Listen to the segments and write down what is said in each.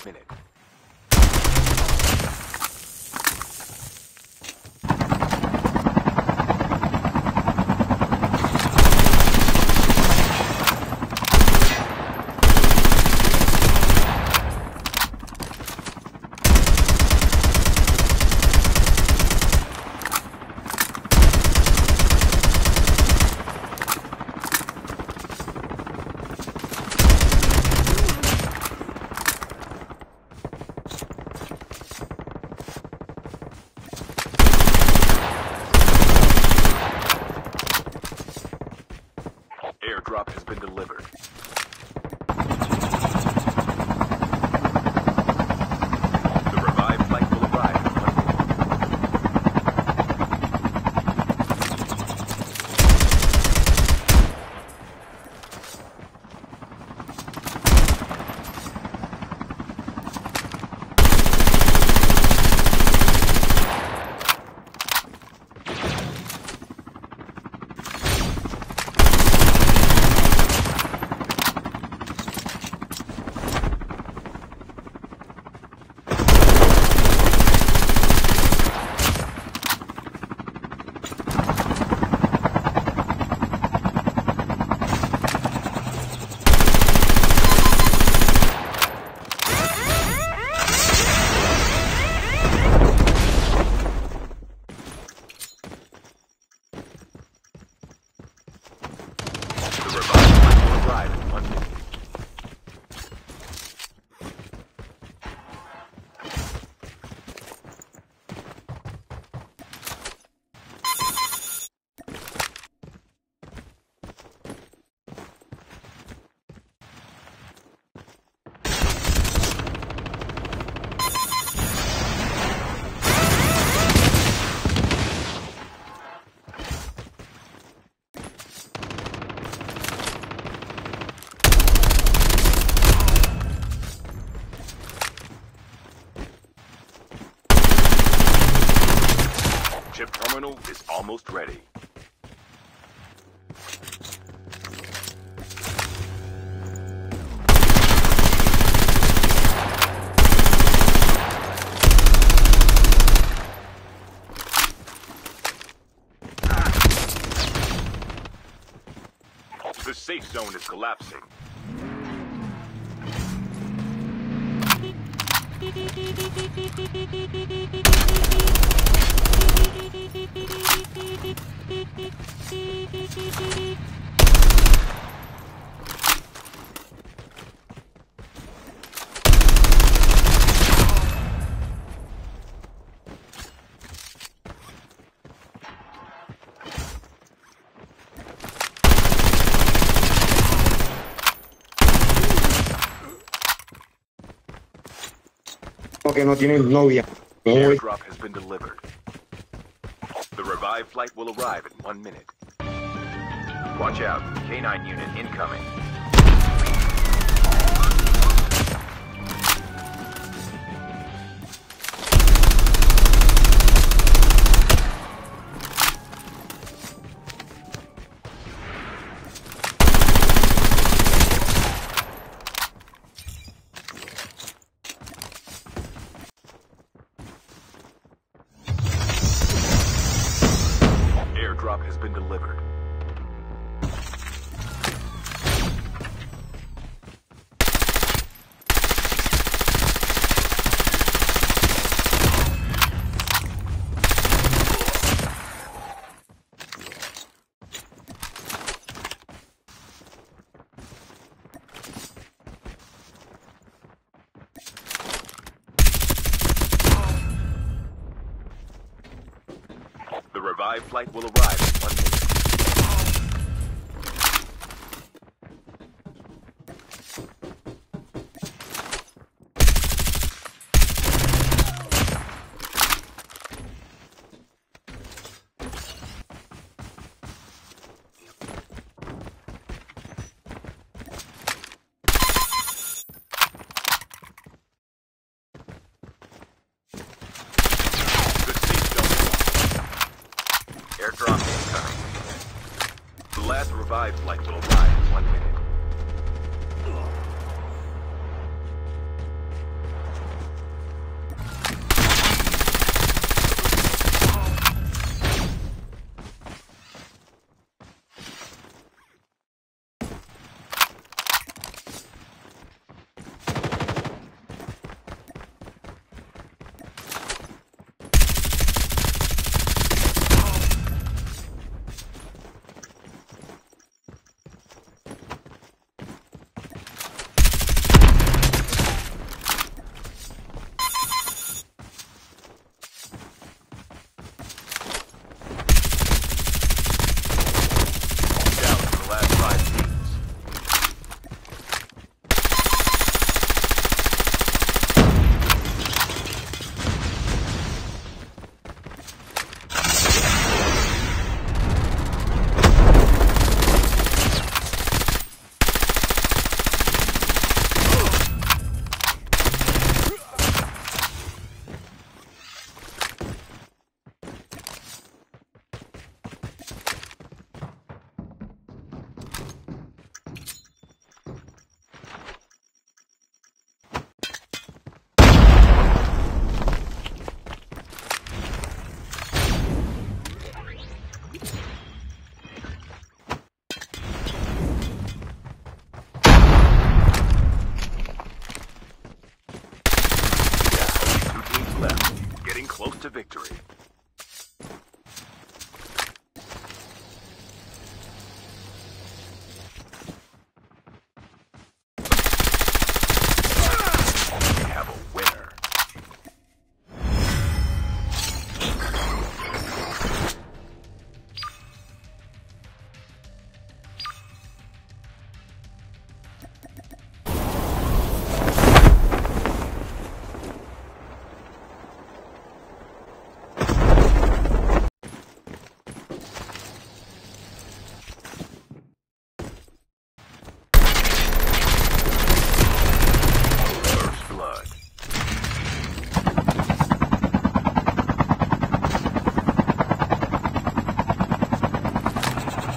last minute. Airdrop has been delivered. The revived flight will arrive. Ship terminal is almost ready. The safe zone is collapsing. Que no tiene novia. Airdrop has been delivered. The revived flight will arrive in 1 minute. Watch out, K9 unit incoming. Airdrop has been delivered. The revived flight will arrive in 1 minute. Airdrop incoming. The last revived flight will arrive in 1 minute. to victory.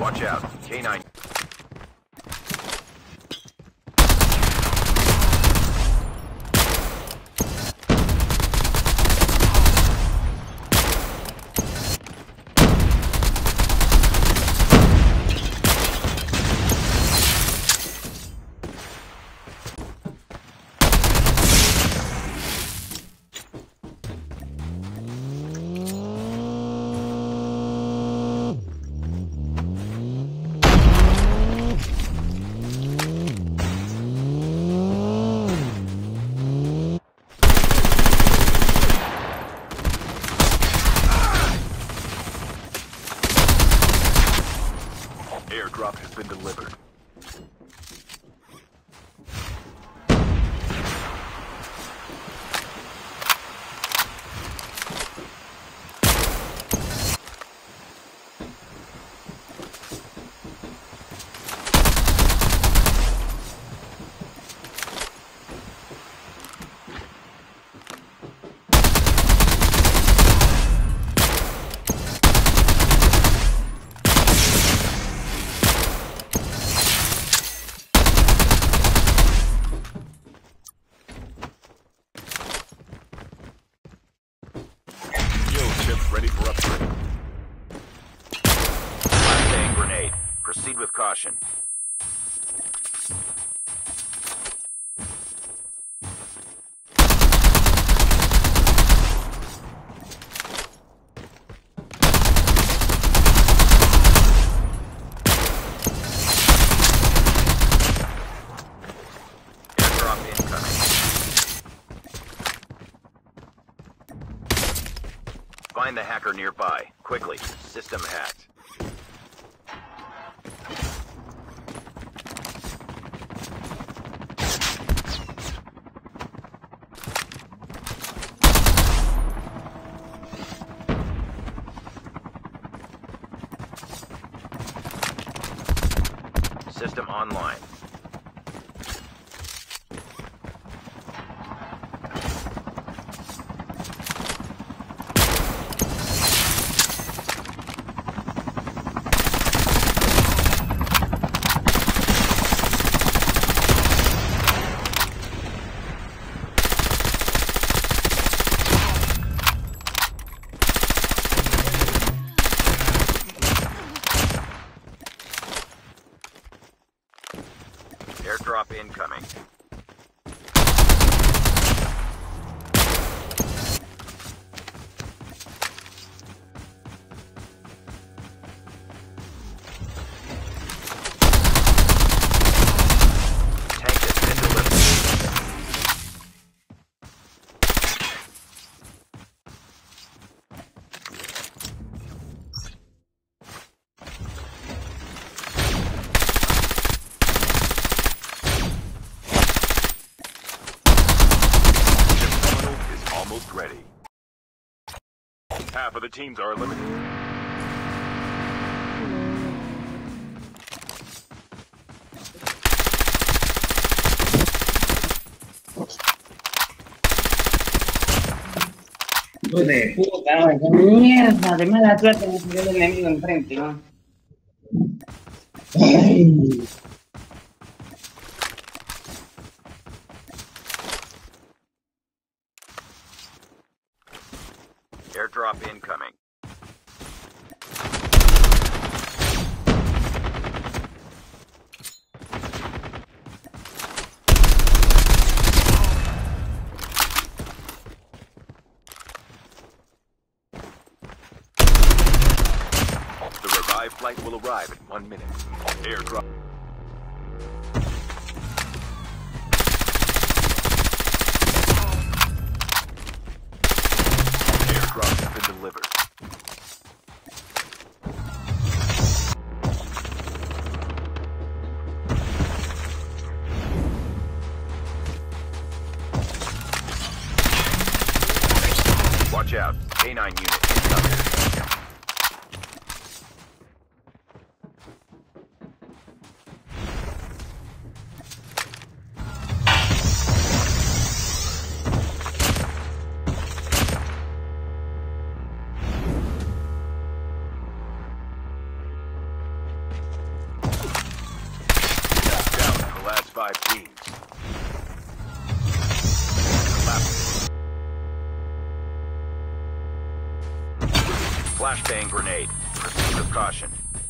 Watch out, K9. Airdrop has been delivered. Ready for upgrade. Flying grenade. Proceed with caution. Find the hacker nearby, quickly. System hacked. System online. Airdrop incoming. Ready. Half of the teams are eliminated. Hijo de puta, qué mierda, de mala suerte me salió el enemigo enfrente, ¿no? Ay. Airdrop incoming. flight will arrive in 1 minute. Airdrop. Airdrop has been delivered. Watch out, K9 unit incoming. Five teams. Flashbang grenade. Proceed with caution.